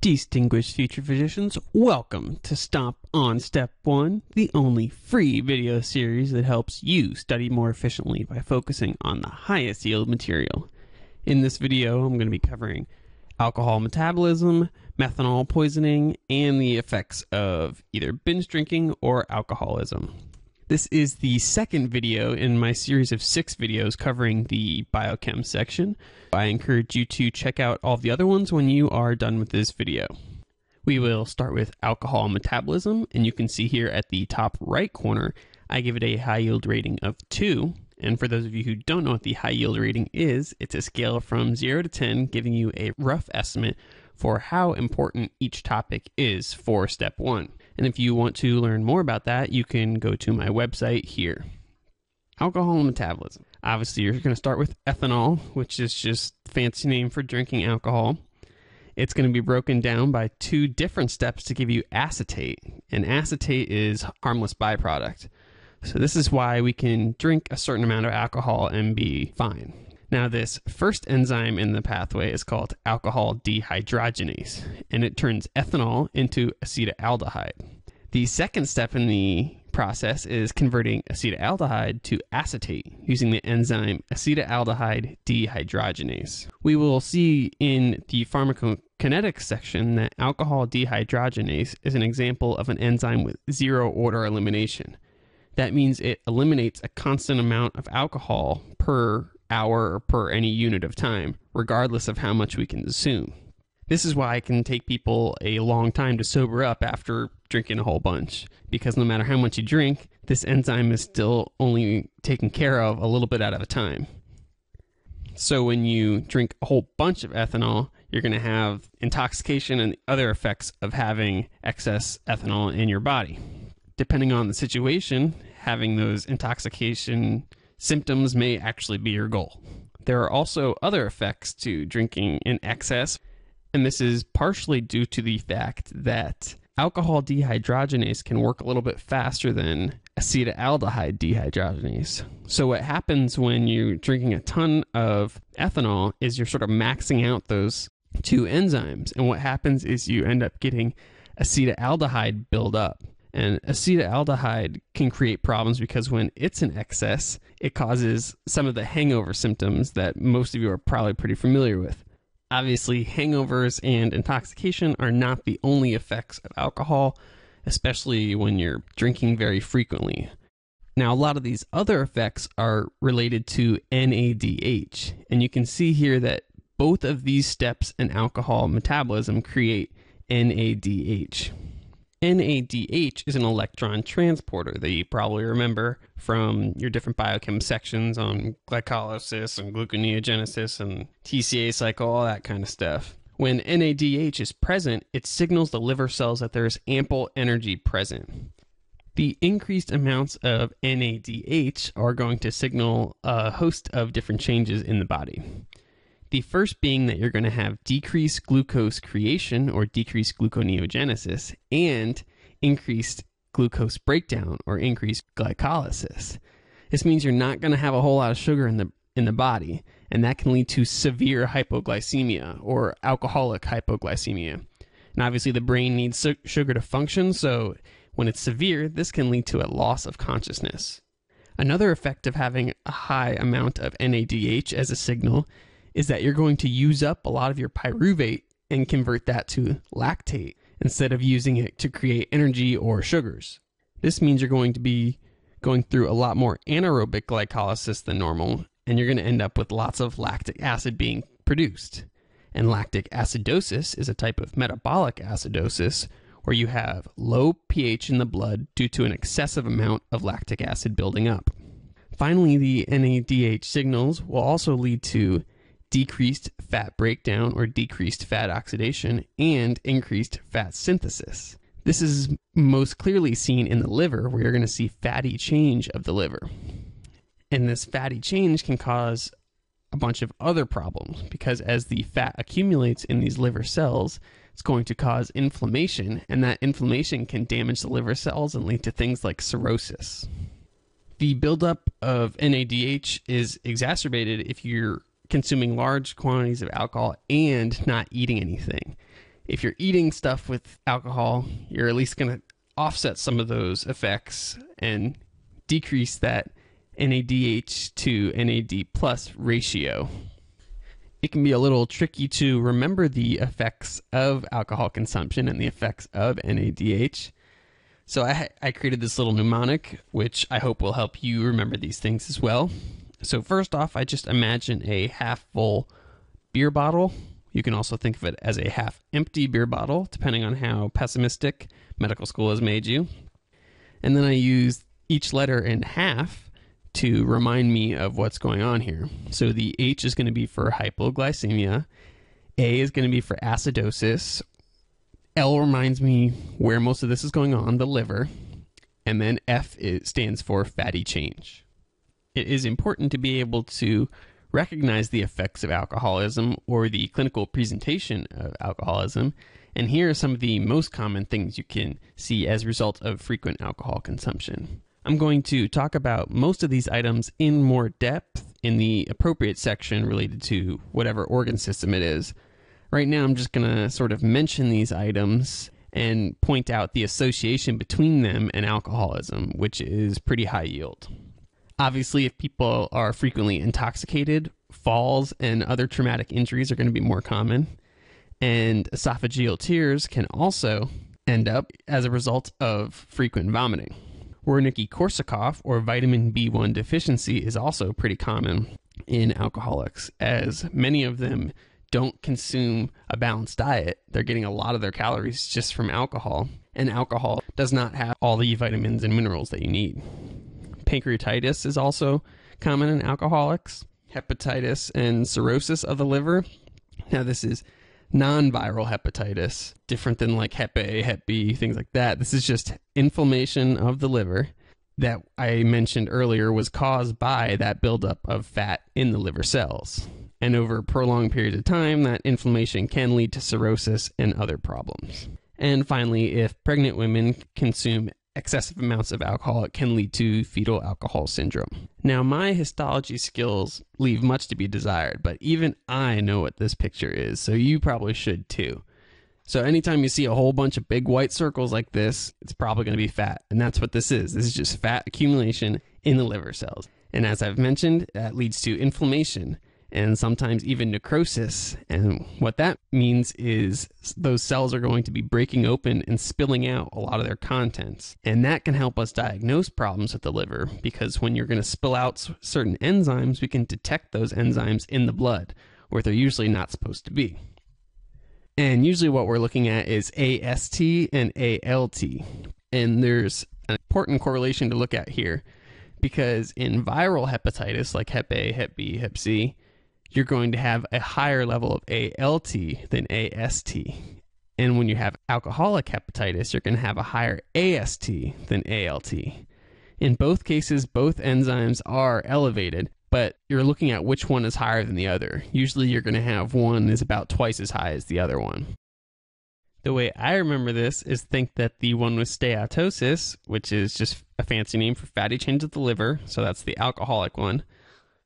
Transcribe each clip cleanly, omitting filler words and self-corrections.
Distinguished future physicians, welcome to Stomp On Step 1, the only free video series that helps you study more efficiently by focusing on the highest yield material. In this video, I'm going to be covering alcohol metabolism, methanol poisoning, and the effects of either binge drinking or alcoholism. This is the second video in my series of 6 videos covering the biochem section. I encourage you to check out all the other ones when you are done with this video. We will start with alcohol metabolism, and you can see here at the top right corner, I give it a high yield rating of 2. And for those of you who don't know what the high yield rating is, it's a scale from 0 to 10, giving you a rough estimate for how important each topic is for step 1. And if you want to learn more about that, you can go to my website here. Alcohol metabolism. Obviously, you're going to start with ethanol, which is just a fancy name for drinking alcohol. It's going to be broken down by 2 different steps to give you acetate. And acetate is a harmless byproduct. So this is why we can drink a certain amount of alcohol and be fine. Now, this first enzyme in the pathway is called alcohol dehydrogenase, and it turns ethanol into acetaldehyde. The second step in the process is converting acetaldehyde to acetate using the enzyme acetaldehyde dehydrogenase. We will see in the pharmacokinetics section that alcohol dehydrogenase is an example of an enzyme with 0 order elimination. That means it eliminates a constant amount of alcohol per hour or per any unit of time, regardless of how much we consume. This is why it can take people a long time to sober up after drinking a whole bunch, because no matter how much you drink, this enzyme is still only taken care of a little bit at a time. So when you drink a whole bunch of ethanol, you're going to have intoxication and other effects of having excess ethanol in your body. Depending on the situation, having those intoxication symptoms may actually be your goal. There are also other effects to drinking in excess, and this is partially due to the fact that alcohol dehydrogenase can work a little bit faster than acetaldehyde dehydrogenase. So what happens when you're drinking a ton of ethanol is you're sort of maxing out those 2 enzymes, and what happens is you end up getting acetaldehyde buildup. And acetaldehyde can create problems because when it's in excess, it causes some of the hangover symptoms that most of you are probably pretty familiar with. Obviously, hangovers and intoxication are not the only effects of alcohol, especially when you're drinking very frequently. Now, a lot of these other effects are related to NADH, and you can see here that both of these steps in alcohol metabolism create NADH. NADH is an electron transporter that you probably remember from your different biochem sections on glycolysis and gluconeogenesis and TCA cycle, all that kind of stuff. When NADH is present, it signals the liver cells that there is ample energy present. The increased amounts of NADH are going to signal a host of different changes in the body. The first being that you're going to have decreased glucose creation, or decreased gluconeogenesis, and increased glucose breakdown, or increased glycolysis. This means you're not going to have a whole lot of sugar in the body, and that can lead to severe hypoglycemia, or alcoholic hypoglycemia. And obviously the brain needs sugar to function, so when it's severe, this can lead to a loss of consciousness. Another effect of having a high amount of NADH as a signal is that you're going to use up a lot of your pyruvate and convert that to lactate instead of using it to create energy or sugars. This means you're going to be going through a lot more anaerobic glycolysis than normal, and you're going to end up with lots of lactic acid being produced. And lactic acidosis is a type of metabolic acidosis where you have low pH in the blood due to an excessive amount of lactic acid building up. Finally, the NADH signals will also lead to decreased fat breakdown, or decreased fat oxidation, and increased fat synthesis. This is most clearly seen in the liver, where you're going to see fatty change of the liver. And this fatty change can cause a bunch of other problems, because as the fat accumulates in these liver cells, it's going to cause inflammation, and that inflammation can damage the liver cells and lead to things like cirrhosis. The buildup of NADH is exacerbated if you're consuming large quantities of alcohol and not eating anything. if you're eating stuff with alcohol, you're at least going to offset some of those effects and decrease that NADH to NAD plus ratio. It can be a little tricky to remember the effects of alcohol consumption and the effects of NADH. So I created this little mnemonic, which I hope will help you remember these things as well. So first off, I just imagine a half full beer bottle. You can also think of it as a half empty beer bottle, depending on how pessimistic medical school has made you. And then I use each letter in half to remind me of what's going on here. So the H is going to be for hypoglycemia. A is going to be for acidosis. L reminds me where most of this is going on, the liver. And then F stands for fatty change. It is important to be able to recognize the effects of alcoholism or the clinical presentation of alcoholism. And here are some of the most common things you can see as a result of frequent alcohol consumption. I'm going to talk about most of these items in more depth in the appropriate section related to whatever organ system it is. Right now, I'm just going to sort of mention these items and point out the association between them and alcoholism, which is pretty high yield. Obviously, if people are frequently intoxicated, falls and other traumatic injuries are going to be more common. And esophageal tears can also end up as a result of frequent vomiting. Wernicke-Korsakoff, or vitamin B1 deficiency, is also pretty common in alcoholics, as many of them don't consume a balanced diet. They're getting a lot of their calories just from alcohol, and alcohol does not have all the vitamins and minerals that you need. Pancreatitis is also common in alcoholics. Hepatitis and cirrhosis of the liver. Now, this is non-viral hepatitis, different than like Hep A, Hep B, things like that. This is just inflammation of the liver that I mentioned earlier was caused by that buildup of fat in the liver cells. And over prolonged periods of time, that inflammation can lead to cirrhosis and other problems. And finally, if pregnant women consume excessive amounts of alcohol, it can lead to fetal alcohol syndrome. Now, my histology skills leave much to be desired, but even I know what this picture is, so you probably should too. So anytime you see a whole bunch of big white circles like this, it's probably going to be fat, and that's what this is. This is just fat accumulation in the liver cells. And as I've mentioned, that leads to inflammation and sometimes even necrosis. And what that means is those cells are going to be breaking open and spilling out a lot of their contents. And that can help us diagnose problems with the liver, because when you're going to spill out certain enzymes, we can detect those enzymes in the blood, where they're usually not supposed to be. And usually what we're looking at is AST and ALT. And there's an important correlation to look at here, because in viral hepatitis, like Hep A, Hep B, Hep C, you're going to have a higher level of ALT than AST. And when you have alcoholic hepatitis, you're going to have a higher AST than ALT. In both cases, both enzymes are elevated, but you're looking at which one is higher than the other. Usually you're going to have one is about twice as high as the other one. The way I remember this is think that the one with steatosis, which is just a fancy name for fatty change of the liver, so that's the alcoholic one.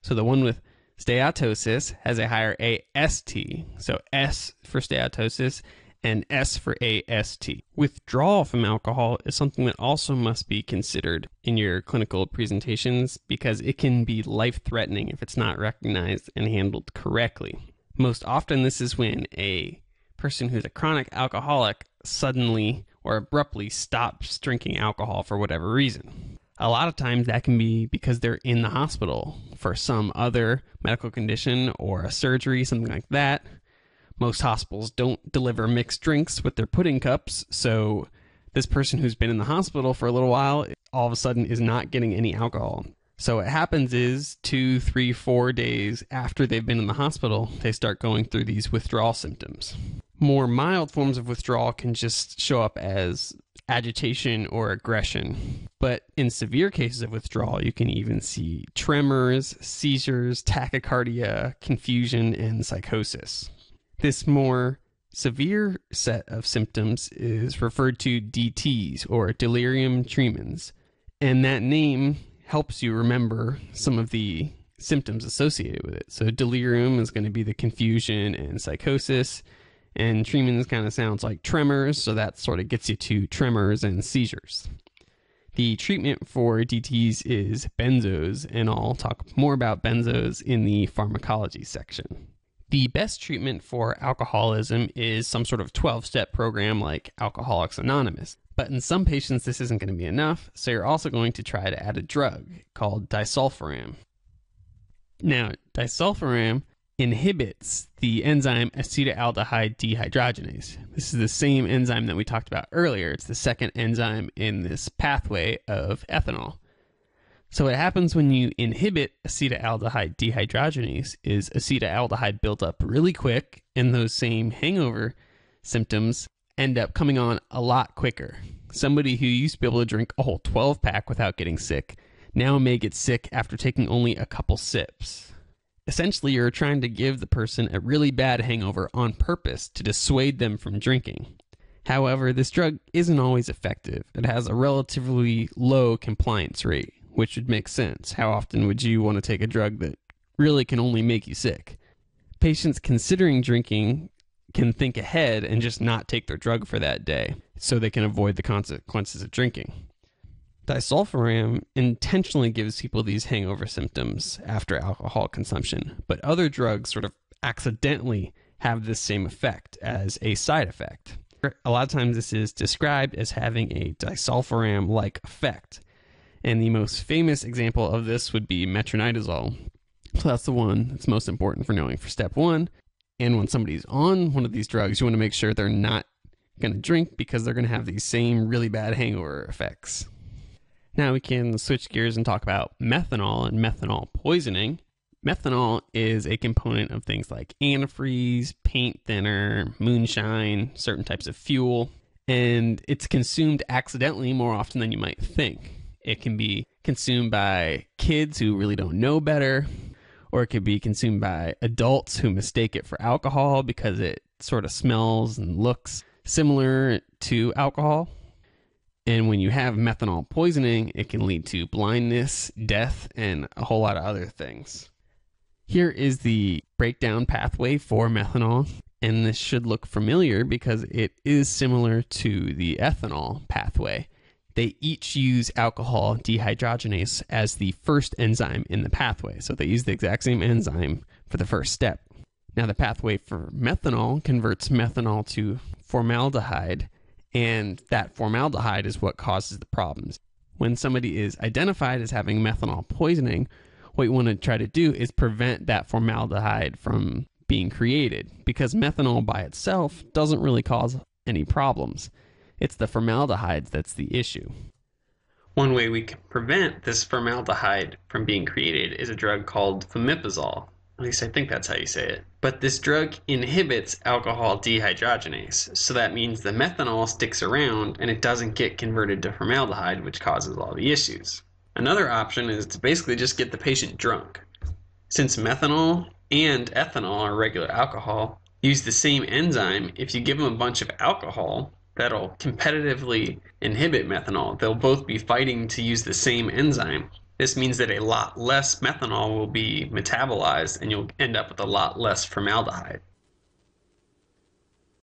So the one with steatosis has a higher AST, so S for steatosis and S for AST. Withdrawal from alcohol is something that also must be considered in your clinical presentations, because it can be life-threatening if it's not recognized and handled correctly. Most often this is when a person who's a chronic alcoholic suddenly or abruptly stops drinking alcohol for whatever reason. A lot of times that can be because they're in the hospital for some other medical condition or a surgery, something like that. Most hospitals don't deliver mixed drinks with their pudding cups, so this person who's been in the hospital for a little while all of a sudden is not getting any alcohol. So what happens is 2, 3, 4 days after they've been in the hospital, they start going through these withdrawal symptoms. More mild forms of withdrawal can just show up as agitation or aggression. But in severe cases of withdrawal, you can even see tremors, seizures, tachycardia, confusion, and psychosis. This more severe set of symptoms is referred to DTs, or delirium tremens, and that name helps you remember some of the symptoms associated with it. So delirium is going to be the confusion and psychosis. And tremens kind of sounds like tremors, so that sort of gets you to tremors and seizures. The treatment for DTs is benzos, and I'll talk more about benzos in the pharmacology section. The best treatment for alcoholism is some sort of 12-step program like Alcoholics Anonymous. But in some patients, this isn't going to be enough, so you're also going to try to add a drug called disulfiram. Now, disulfiram inhibits the enzyme acetaldehyde dehydrogenase. This is the same enzyme that we talked about earlier. It's the second enzyme in this pathway of ethanol. So what happens when you inhibit acetaldehyde dehydrogenase is acetaldehyde builds up really quick, and those same hangover symptoms end up coming on a lot quicker. Somebody who used to be able to drink a whole 12-pack without getting sick now may get sick after taking only a couple sips. Essentially, you're trying to give the person a really bad hangover on purpose to dissuade them from drinking. However, this drug isn't always effective. It has a relatively low compliance rate, which would make sense. How often would you want to take a drug that really can only make you sick? Patients considering drinking can think ahead and just not take their drug for that day, so they can avoid the consequences of drinking. Disulfiram intentionally gives people these hangover symptoms after alcohol consumption, but other drugs sort of accidentally have this same effect as a side effect. A lot of times this is described as having a disulfiram-like effect, and the most famous example of this would be metronidazole. So that's the one that's most important for knowing for step one. And when somebody's on one of these drugs, you want to make sure they're not going to drink because they're going to have these same really bad hangover effects. Now we can switch gears and talk about methanol and methanol poisoning. Methanol is a component of things like antifreeze, paint thinner, moonshine, certain types of fuel, and it's consumed accidentally more often than you might think. It can be consumed by kids who really don't know better, or it could be consumed by adults who mistake it for alcohol because it sort of smells and looks similar to alcohol. And when you have methanol poisoning, it can lead to blindness, death, and a whole lot of other things. Here is the breakdown pathway for methanol, and this should look familiar because it is similar to the ethanol pathway. They each use alcohol dehydrogenase as the first enzyme in the pathway. So they use the exact same enzyme for the first step. Now the pathway for methanol converts methanol to formaldehyde, and that formaldehyde is what causes the problems. When somebody is identified as having methanol poisoning, what you want to try to do is prevent that formaldehyde from being created, because methanol by itself doesn't really cause any problems. It's the formaldehydes that's the issue. One way we can prevent this formaldehyde from being created is a drug called Fomepizole. At least I think that's how you say it. But this drug inhibits alcohol dehydrogenase, so that means the methanol sticks around and it doesn't get converted to formaldehyde, which causes all the issues. Another option is to basically just get the patient drunk. Since methanol and ethanol, or regular alcohol, use the same enzyme, if you give them a bunch of alcohol, that'll competitively inhibit methanol. They'll both be fighting to use the same enzyme. This means that a lot less methanol will be metabolized, and you'll end up with a lot less formaldehyde.